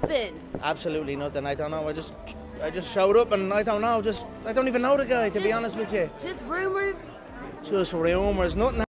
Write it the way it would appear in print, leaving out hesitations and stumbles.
happened? Absolutely nothing. I don't know. I just showed up and I don't know. I don't even know the guy, to be honest with you. Just rumors? Just rumors. Nothing.